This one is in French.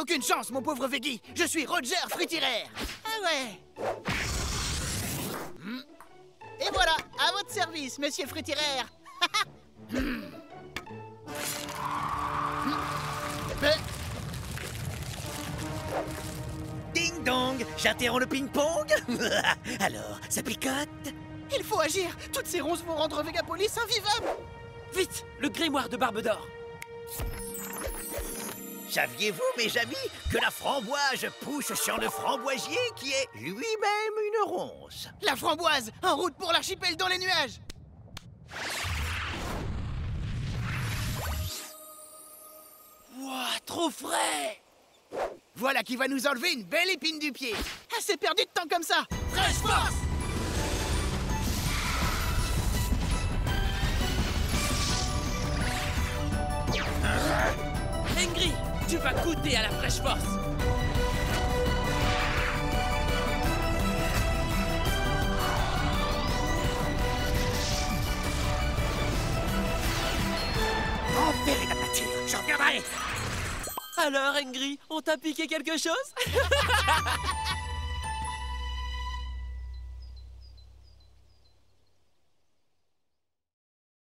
T'as aucune chance, mon pauvre Veggie. Je suis Roger Frutiraire. Ah ouais. Et voilà, à votre service, monsieur Frutiraire. Ding dong, j'interromps le ping-pong. Alors, ça picote? Il faut agir. Toutes ces ronces vont rendre Vegapolis invivable. Vite, le grimoire de Barbe d'Or. Saviez-vous, mes amis, que la framboise pousse sur le framboisier qui est lui-même une ronce? La framboise, en route pour l'archipel dans les nuages. Ouah, trop frais! Voilà qui va nous enlever une belle épine du pied. Assez perdu de temps comme ça. Fraich'Force! Angry, tu vas goûter à la Fraich'Force. Enterrez la nature, je reviendrai. Alors, Angry, on t'a piqué quelque chose?